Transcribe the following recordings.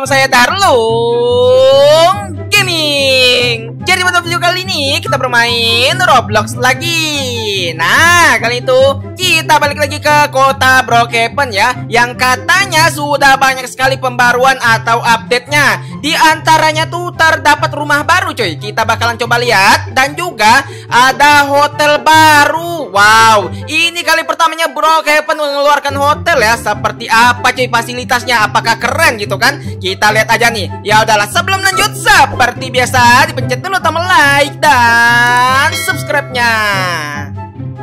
bersama saya Darlung Gaming. Jadi pada video kali ini kita bermain Roblox lagi. Nah, kali itu kita balik lagi ke kota Brookhaven ya, yang katanya sudah banyak sekali pembaruan atau update-nya. Di antaranya tuh terdapat rumah baru coy. Kita bakalan coba lihat. Dan juga ada hotel baru. Wow, ini kali pertamanya Brookhaven mengeluarkan hotel ya. Seperti apa coy fasilitasnya, apakah keren gitu kan? Kita lihat aja nih. Ya udahlah, sebelum lanjut seperti biasa dipencet dulu tombol like dan subscribe-nya.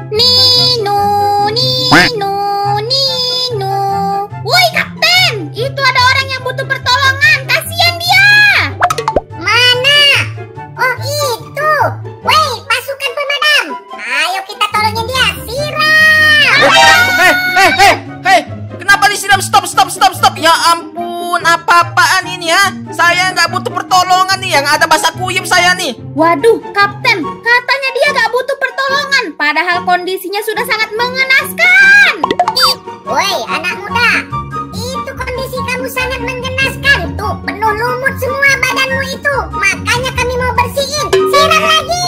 Nino, Nino, Nino. Woi kapten, itu ada orang yang butuh pertolongan. Kasihan dia. Mana? Oh itu. Woi, pasukan pemadam. Ayo kita tolongin dia. Siram. Hei. Kenapa disiram? Stop. Ya ampun, apa-apaan ini ya? Saya nggak butuh pertolongan nih. Yang ada basah kuyup saya nih. Waduh, kapten. Katanya dia nggak butuh pertolongan. Padahal kondisinya sudah sangat mengenaskan. Woi, anak muda. Itu kondisi kamu sangat mengenaskan. Tuh, penuh lumut semua badanmu itu. Makanya kami mau bersihin. Siram lagi.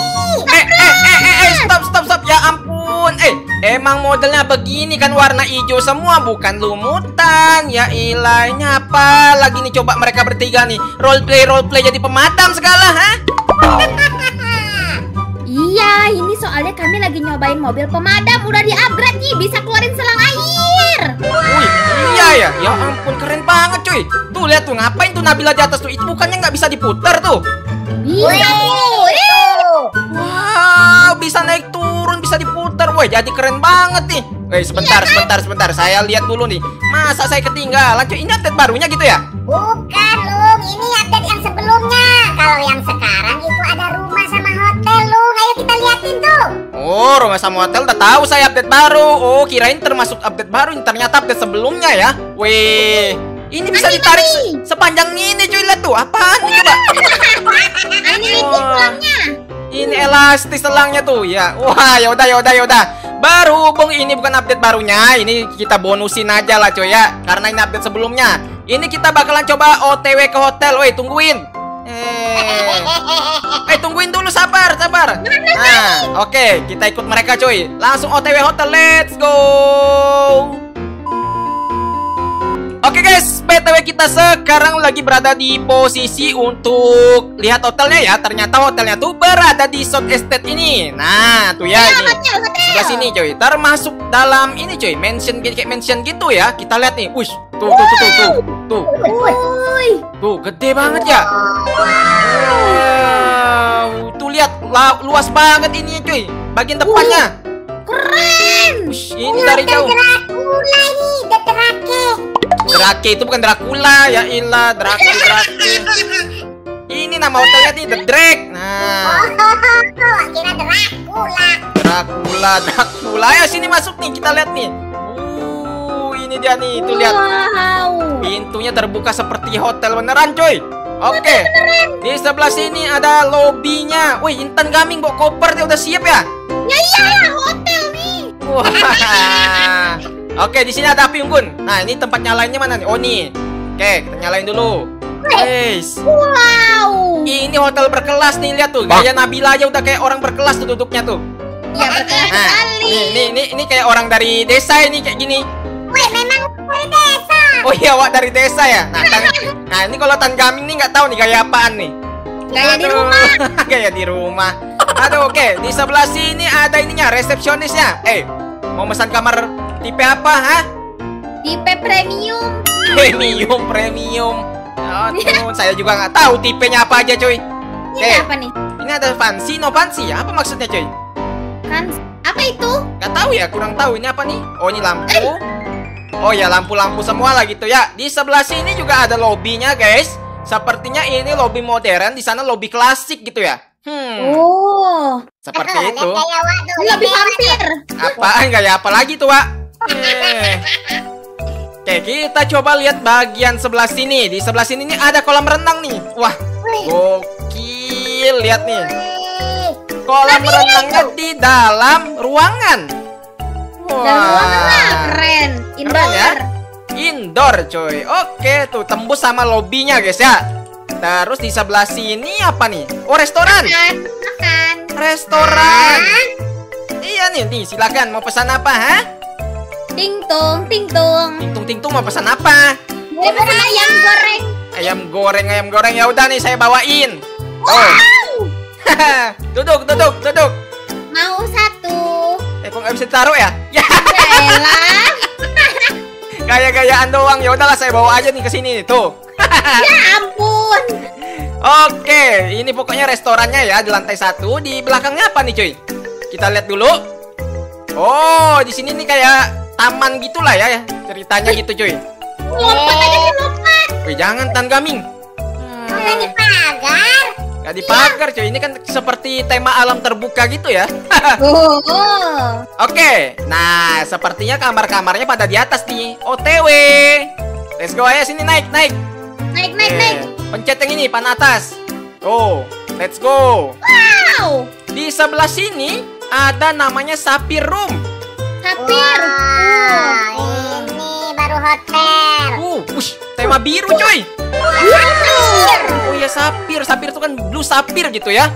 Stop. Ya ampun. Emang modelnya begini kan, warna hijau semua, bukan lumutan. Ya ilahnya, apa lagi nih coba mereka bertiga nih. Roleplay jadi pemadam segala, ha? Iya, ini soalnya kami lagi nyobain mobil pemadam. Udah di-upgrade nih, bisa keluarin selang air. Wih, iya ya. Ya ampun, keren banget cuy. Tuh, lihat tuh, ngapain tuh Nabila di atas tuh. Itu bukannya nggak bisa diputar tuh. Iya. Wow, bisa naik turun, bisa diputar. Woi, jadi keren banget nih. Woi, sebentar. Saya lihat dulu nih. Masa saya ketinggalan cuy? Ini update barunya gitu ya? Bukan, Lung. Ini update yang sebelumnya. Kalau yang sekarang itu ada rumah sama hotel, Lung. Ayo kita liatin tuh. Oh, rumah sama hotel, udah tahu saya update baru. Oh, kirain termasuk update baru. Ternyata update sebelumnya ya. Wih, ini bisa ditarik sepanjang ini cuy. Lihat tuh, apaan nih coba? Ini tulangnya. Ini elastis selangnya tuh ya. Wah, ya udah. Berhubung ini bukan update barunya, ini kita bonusin aja lah coy ya. Karena ini update sebelumnya. Ini kita bakalan coba OTW ke hotel. Woi, tungguin. Tungguin dulu, sabar. Nah, oke, kita ikut mereka coy. Langsung OTW hotel. Let's go. Oke guys, BTW kita sekarang lagi berada di posisi untuk lihat hotelnya ya. Ternyata hotelnya tuh berada di South Estate ini. Nah, tuh ya ini. Sebelah sini coy. Termasuk dalam ini coy, mansion gitu ya. Kita lihat nih. Wush, tuh. Tuh, gede banget ya. Wow. Tuh lihat, luas banget ini coy. Bagian depannya. Keren. Wush, ini dari jauh. Dracula ini, Drake itu bukan Dracula, ya ilah, Drake. Ini nama hotelnya nih, The Drake. Nah, kira Dracula. Ya sini masuk nih, kita lihat nih. Ini dia nih, itu lihat. Pintunya terbuka seperti hotel beneran, coy. Oke. Di sebelah sini ada lobbynya. Wih, Intan Gaming bawa koper, dia udah siap ya? Ya iyalah, hotel nih. Wah. Oke, di sini ada api unggun. Nah, ini tempat nyalainnya mana nih? Oh, nih. Oke, kita nyalain dulu. Guys. Wow. Ini hotel berkelas nih, lihat tuh. Gaya Nabila aja udah kayak orang berkelas tuh duduknya tuh. Iya, berkelas sekali. Ini kayak orang dari desa ini kayak gini. Wih, memang dari desa. Oh iya, Wak dari desa ya. Nah, ini kalau Tan Gaming nih nggak tahu nih gaya apaan nih. Gaya di rumah. Gaya di rumah. Aduh, oke. Di sebelah sini ada ininya, resepsionisnya. Mau pesan kamar tipe apa, ha? Tipe premium. Premium. Oh, saya juga nggak tahu tipenya apa aja, coy. Ini apa nih? Ini ada fancy, no fancy. Apa maksudnya, coy? Apa itu? Nggak tahu ya, kurang tahu. Ini apa nih? Oh, ini lampu. Oh ya, lampu-lampu semua lah gitu ya. Di sebelah sini juga ada lobbynya, guys. Sepertinya ini lobby modern, di sana lobby klasik gitu ya. Oh. Seperti itu. Lebih hampir. Apaan kayak apa lagi tuh, Wak? Oke, kita coba lihat bagian sebelah sini. Di sebelah sini ini ada kolam renang nih. Wah, gokil. Lihat nih, kolam renangnya di dalam ruangan. Wah, keren. Indoor ya? indoor coy. Oke tuh tembus sama lobbynya guys ya. Terus di sebelah sini apa nih? Oh restoran. Restoran. Iya nih, nih silakan mau pesan apa ha? Tingtung, tingtung. Tingtung, tingtung mau pesan apa? Mau pesan ayam goreng. Ayam goreng, ayam goreng. Ya udah nih saya bawain. Oh. Duduk, duduk, duduk. Mau satu. Kok nggak bisa taruh ya? Ya. Gaya-gayaan doang. Ya udahlah saya bawa aja nih ke sini tuh. Ya ampun. Oke, ini pokoknya restorannya ya di lantai satu. Di belakangnya apa nih cuy? Kita lihat dulu. Oh, di sini nih kayak taman gitulah ya ceritanya gitu cuy. Lompat aja sih lompat. Wih, jangan Tan Gaming. Nggak dipagar. Nggak dipagar cuy. Ini kan seperti tema alam terbuka gitu ya. Oke, nah sepertinya kamar-kamarnya pada di atas nih. OTW. Let's go aja sini naik naik. Naik naik naik. Pencet yang ini pan atas. Oh, let's go. Wow. Di sebelah sini ada namanya Sapphire Room. Sapphire. Wow, ini baru hotel. Push, tema biru coy. Wow. Oh ya Sapphire, Sapphire itu kan blue sapphire gitu ya.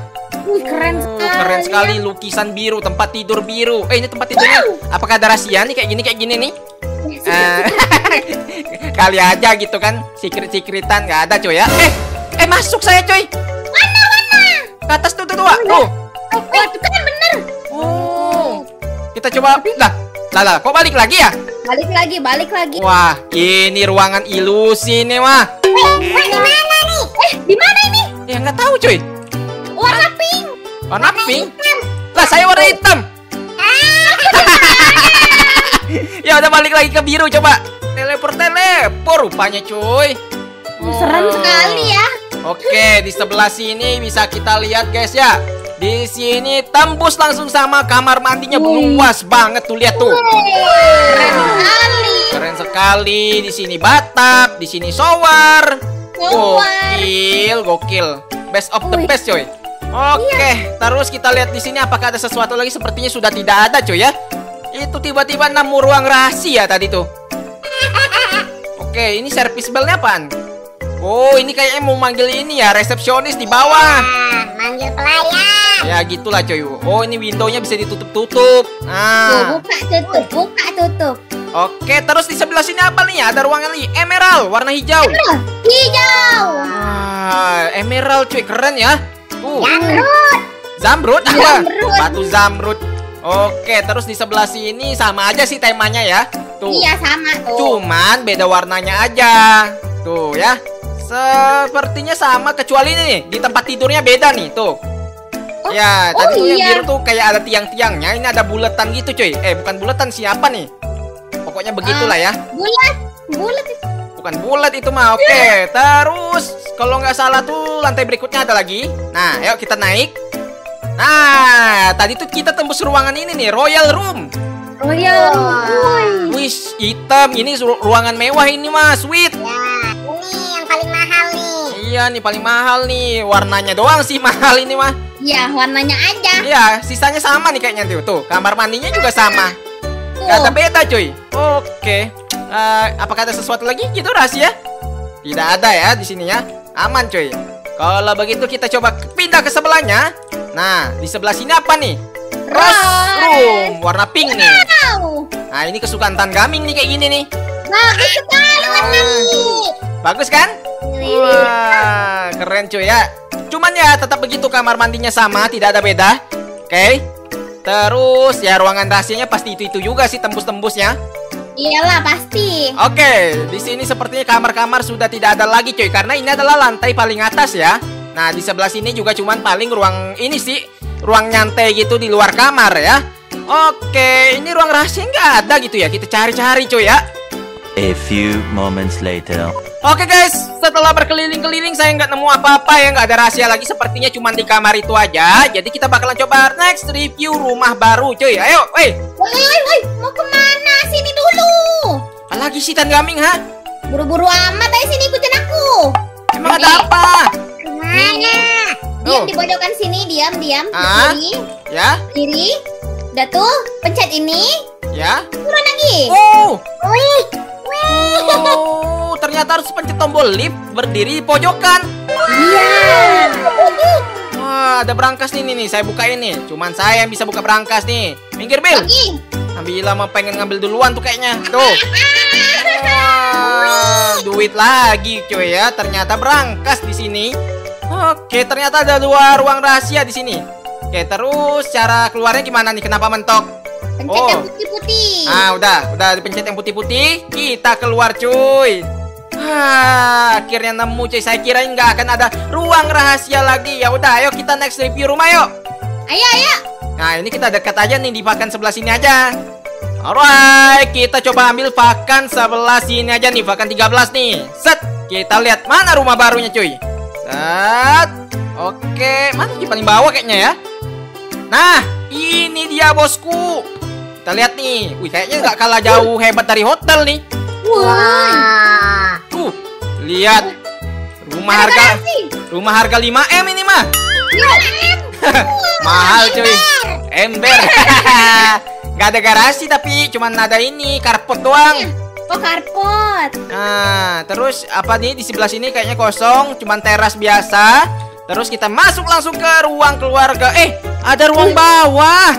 Keren sekali. Keren sekali lukisan biru, tempat tidur biru. Eh ini tempat tidurnya. Wow. Apakah ada rahasia nih kayak gini nih? Kali aja gitu kan secret-secretan nggak ada coy ya. Eh masuk saya coy. Mana mana? Ke atas tuh tuh tuh. Oh itu kan bener. Oh kita coba lah kok balik lagi ya? Balik lagi balik lagi. Wah ini ruangan ilusi nih mah. Di mana nih? Di mana ini? Ya nggak tahu coy. Warna pink. Warna pink. Lah saya warna hitam. Ya udah balik lagi ke biru coba. Teleport rupanya cuy. Serem sekali ya. Oke, di sebelah sini bisa kita lihat guys ya. Di sini tembus langsung sama kamar mandinya. Luas banget tuh lihat tuh. Keren sekali. Keren sekali. Di sini bathtub, di sini shower. Gokil, gokil. Best of the best coy. Oke, terus kita lihat di sini apakah ada sesuatu lagi? Sepertinya sudah tidak ada coy ya. Itu tiba-tiba nemu ruang rahasia tadi tuh. Oke, ini service bellnya apaan? Oh, ini kayaknya mau manggil ini ya, resepsionis di bawah. Manggil pelayan. Ya gitulah coy. Oh, ini windownya bisa ditutup-tutup. Nah. Buka tutup, buka tutup. Oke, terus di sebelah sini apa nih? Ada ruangan lagi emerald, warna hijau. Emerald, hijau. Wah, emerald cuy, keren ya. Tuh. Zamrud. Zamrud. Zamrud. Batu zamrud. Oke, terus di sebelah sini sama aja sih temanya ya. Tuh. Iya, sama tuh. Cuman beda warnanya aja. Tuh ya. Sepertinya sama kecuali ini nih, di tempat tidurnya beda nih, tuh. Oh, ya, tadi tuh yang biru tuh kayak ada tiang-tiangnya, ini ada bulatan gitu, cuy. Bukan bulatan siapa nih? Pokoknya begitulah ya. Bulat, bulat. Bukan bulat itu mah. Oke, terus kalau nggak salah tuh lantai berikutnya ada lagi. Nah, ayo kita naik. Nah, tadi tuh kita tembus ruangan ini nih, Royal Room. Royal Room. Wish hitam, ini ruangan mewah ini mas, sweet. Ya, ini yang paling mahal nih. Iya nih paling mahal nih, warnanya doang sih mahal ini mah. Iya, warnanya aja. Iya, sisanya sama nih kayaknya tuh. Tuh, kamar mandinya juga sama. Gak ada beda cuy. Oke. Apakah ada sesuatu lagi gitu rahasia? Tidak ada ya di sini ya. Aman cuy. Kalau begitu kita coba pindah ke sebelahnya. Nah, di sebelah sini apa nih? Rose Room, warna pink nih. Nah, ini kesukaan Tan Gaming nih kayak gini nih. Bagus sekali warnanya. Bagus kan? Wah, keren cuy ya. Cuman ya tetap begitu kamar mandinya sama, tidak ada beda. Oke. Terus ya ruangan rahasianya pasti itu juga sih tembus-tembusnya. Iyalah pasti. Oke, di sini sepertinya kamar-kamar sudah tidak ada lagi cuy karena ini adalah lantai paling atas ya. Nah, di sebelah sini juga cuman paling ruang ini sih, ruang nyantai gitu di luar kamar ya. Oke, ini ruang rahasia nggak ada gitu ya. Kita cari-cari cuy ya. A few moments later. Oke guys, setelah berkeliling-keliling saya nggak nemu apa-apa ya, nggak ada rahasia lagi sepertinya cuman di kamar itu aja. Jadi kita bakalan coba next review rumah baru cuy. Ayo, woi, mau kemana? Sini dulu. Apalagi sih Tan Gaming ha? Buru-buru amat aja sini ikutin aku. Emang ada apa? Kemana? Diam di pojokan sini, diam. Kiri. Ya. Kiri. Udah tuh, pencet ini. Ya. Turun lagi. Oh. Wih. Oh, ternyata harus pencet tombol lift berdiri di pojokan. Iya. Wah, ada berangkas nih. Saya bukain nih. Cuman saya yang bisa buka berangkas nih. Minggir, Bill. Ambil lama pengen ngambil duluan tuh kayaknya. Tuh. Wah, duit lagi cuy ya. Ternyata berangkas di sini. Oke, ternyata ada dua ruang rahasia di sini. Oke, terus cara keluarnya gimana nih? Kenapa mentok? Pencet yang putih-putih. Ah, udah dipencet yang putih-putih. Kita keluar, cuy. Ah, akhirnya nemu, cuy. Saya kira nggak akan ada ruang rahasia lagi. Ya udah, ayo kita next review rumah, yuk. Ayo. Nah, ini kita dekat aja nih, di pakan sebelah sini aja. Alright, kita coba ambil pakan sebelah sini aja nih, pakan 13 nih. Set, kita lihat mana rumah barunya, cuy. Set. Oke, mana di paling bawah kayaknya ya. Nah, ini dia bosku. Kita lihat nih. Wih, kayaknya nggak kalah jauh hebat dari hotel nih. Wah. Tuh, lihat. Rumah harga 5M ini mah. Mahal cuy. Ember. Gak ada garasi tapi cuman ada ini karpet doang. Oh, karpet. Nah, terus apa nih di sebelah sini kayaknya kosong, cuman teras biasa. Terus kita masuk langsung ke ruang keluarga. Ada ruang bawah.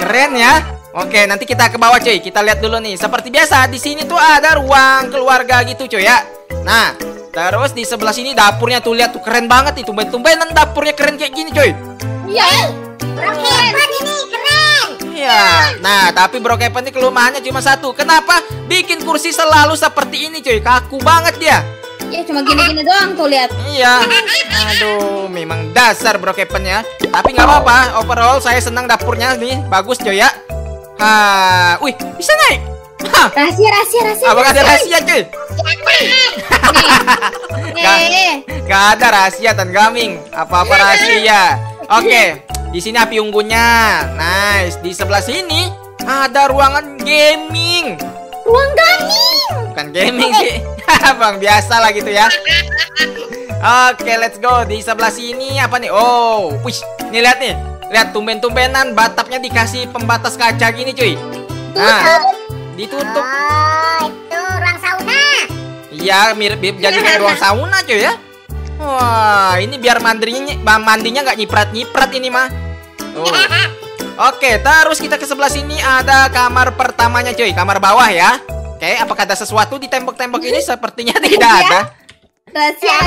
Keren ya. Oke, nanti kita ke bawah cuy. Kita lihat dulu nih. Seperti biasa di sini tuh ada ruang keluarga gitu cuy ya. Nah, terus di sebelah sini dapurnya tuh, lihat tuh keren banget nih. Tumben-tumbenan dapurnya keren kayak gini cuy. Iya. Brookhaven ini keren. Iya. Nah, tapi Brookhaven ini kelemahannya cuma satu. Kenapa? Bikin kursi selalu seperti ini cuy. Kaku banget dia. Ya cuma gini-gini doang tuh lihat. Iya. Aduh, memang dasar Brookhaven ya. Tapi nggak apa-apa. Overall saya senang dapurnya nih, bagus coy ya. Ha, wih, bisa naik. Rahasia. Abang ada rahasia cuy. Gak ada rahasia Tan Gaming. Apa-apa rahasia. Oke, di sini api unggunya. Nice. Di sebelah sini ada ruangan gaming. Ruang gaming. Bukan gaming sih. Bang, biasa lah gitu ya. Oke, let's go. Di sebelah sini apa nih? Oh, push. Nih lihat nih. Lihat tumben-tumbenan batapnya dikasih pembatas kaca gini, cuy. Nah, ditutup. Oh, itu ruang sauna. Iya, mirip jadi ruang sauna, cuy ya. Wah, ini biar mandinya nggak nyiprat-nyiprat ini mah. Tuh. Oke, terus kita ke sebelah sini ada kamar pertamanya cuy, kamar bawah ya. Oke, apakah ada sesuatu di tembok-tembok ini? Sepertinya tidak ada. Rahasia.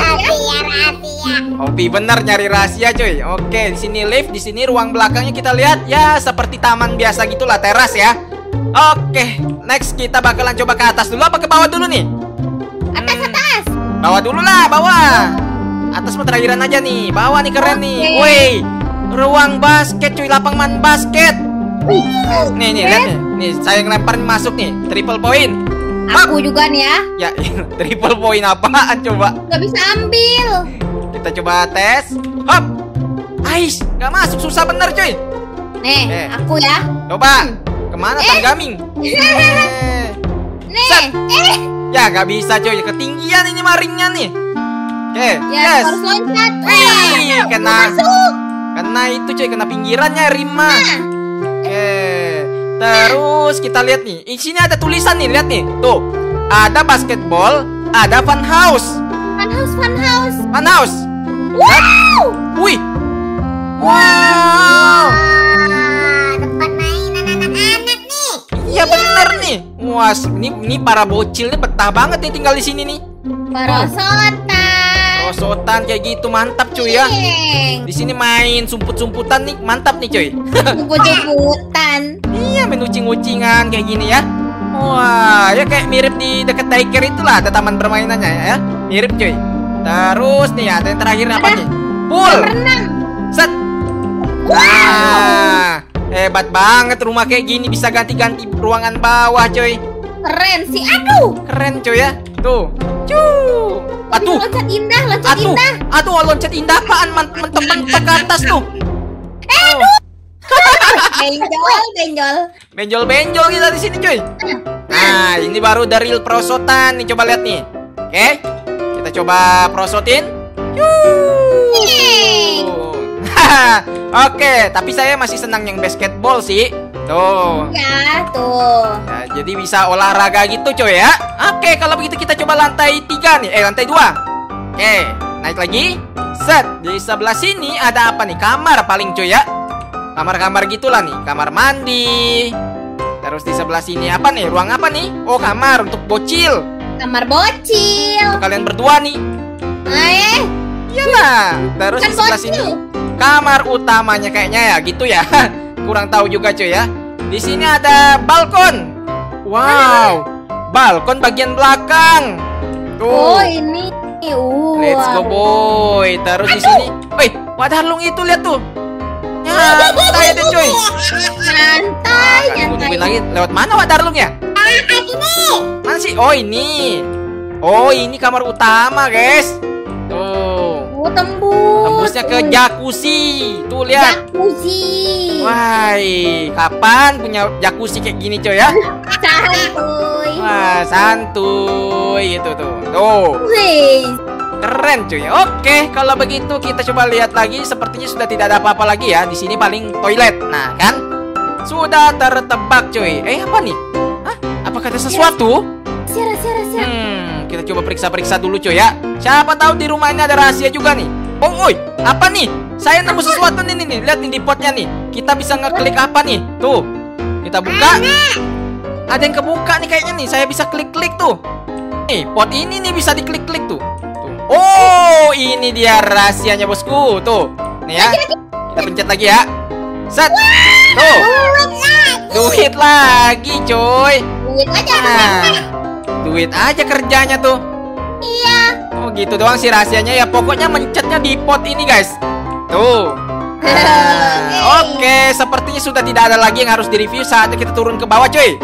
Hobi bener nyari rahasia cuy. Oke, di sini lift, di sini ruang belakangnya kita lihat ya seperti taman biasa gitulah, teras ya. Oke, next kita bakalan coba ke atas dulu apa ke bawah dulu nih? Atas. Bawah dulu lah, bawah. Atas mah terakhiran aja nih. Bawah nih keren nih. Woi, ruang basket cuy, lapangan basket. Nih, lihat nih. Nih, saya ngelempar masuk nih. Triple point. Aku juga nih ya. Ya, triple point apaan coba? Gak bisa ambil. Kita coba tes. Hop. Ais, gak masuk, susah bener cuy. Nih, aku ya. Coba. Kemana Tan Gaming? Nih. Set. Ya, gak bisa cuy. Ketinggian ini maringnya nih. Oke. Yes. Harus loncat. Kena. Kena itu cuy, kena pinggirannya Rima. Terus kita lihat nih, di sini ada tulisan nih, lihat nih, tuh ada basketball, ada fun house. Wow, tempat mainan anak-anak nih. Iya bener nih, wah ini para bocilnya betah banget nih tinggal di sini nih. Para sotan kayak gitu mantap cuy ya. Di sini main sumput-sumputan nih, mantap nih cuy. Sumput-sumputan. Iya, main ucing-ucingan kayak gini ya. Wah, ya kayak mirip di deket daycare itulah, ada taman permainannya ya. Mirip cuy. Terus nih ada yang terakhir apa nih? Pool. Set. Wah, hebat banget rumah kayak gini bisa ganti-ganti ruangan bawah cuy. Keren sih, aduh. Keren cuy ya. Tuh. Cuuu. Atuh, loncat indah. Aduh, loncat indah apaan, mentok-mentok ke atas tuh. Aduh. Benjol kita di sini, cuy. Nah, ini baru dari prosotan nih, coba lihat nih. Oke. Kita coba prosotin. Oke, tapi saya masih senang yang basketball sih. Tuh. Ya, tuh. Nah, jadi bisa olahraga gitu, coy ya. Oke, kalau begitu kita coba lantai 3 nih. Lantai 2. Oke, naik lagi. Set. Di sebelah sini ada apa nih? Kamar paling, coy ya. Kamar-kamar gitulah nih. Kamar mandi. Terus di sebelah sini apa nih? Ruang apa nih? Oh, kamar untuk bocil. Kamar bocil. Untuk kalian berdua nih. Iyalah. Terus di sebelah sini kamar utamanya kayaknya ya, gitu ya. Kurang tahu juga cuy ya. Di sini ada balkon. Wow, balkon bagian belakang. Tuh. Oh ini. Let's go boy. Terus di sini. Wih, wadarlung itu lihat tuh. Nyantai deh cuy. Nyantai. Nyantai lagi. Lewat mana wadarlung ya? Mana sih? Oh ini. Oh ini kamar utama guys. Tuh. Oh tembus. Tembusnya ke jacuzzi. Tuh lihat. Jacuzzi. Wah, kapan punya jacuzzi kayak gini coy ya? Santuy. Wah, santuy itu tuh. Tuh. Keren cuy. Oke, kalau begitu kita coba lihat lagi. Sepertinya sudah tidak ada apa-apa lagi ya. Di sini paling toilet. Nah, kan? Sudah tertebak cuy. Apa nih? Hah? Apakah ada sesuatu? Siara. Kita coba periksa-periksa dulu coy ya. Siapa tahu di rumah ini ada rahasia juga nih. Oh, oi, apa nih? Saya nemu sesuatu nih. Lihat nih di potnya nih. Kita bisa ngeklik apa nih? Tuh. Kita buka. Ada yang kebuka nih kayaknya nih. Saya bisa klik-klik tuh. Nih, pot ini nih bisa diklik-klik tuh. Oh, ini dia rahasianya bosku. Tuh. Nih ya. Kita pencet lagi ya. Set. Tuh. Duit lagi, coy. Duit aja kerjanya tuh. Oh gitu doang sih rahasianya ya. Pokoknya mencetnya di pot ini guys. Tuh. Oke, sepertinya sudah tidak ada lagi yang harus direview. Saatnya kita turun ke bawah cuy.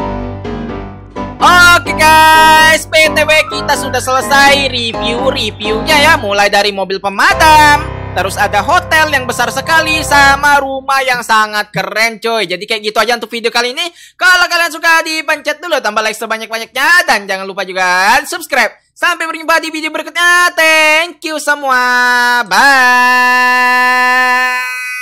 Oke guys, PTW kita sudah selesai review-reviewnya ya. Mulai dari mobil pemadam, terus ada hotel yang besar sekali, sama rumah yang sangat keren cuy. Jadi kayak gitu aja untuk video kali ini. Kalau kalian suka dipencet dulu, tambah like sebanyak-banyaknya. Dan jangan lupa juga subscribe. Sampai berjumpa di video berikutnya. Thank you semua. Bye.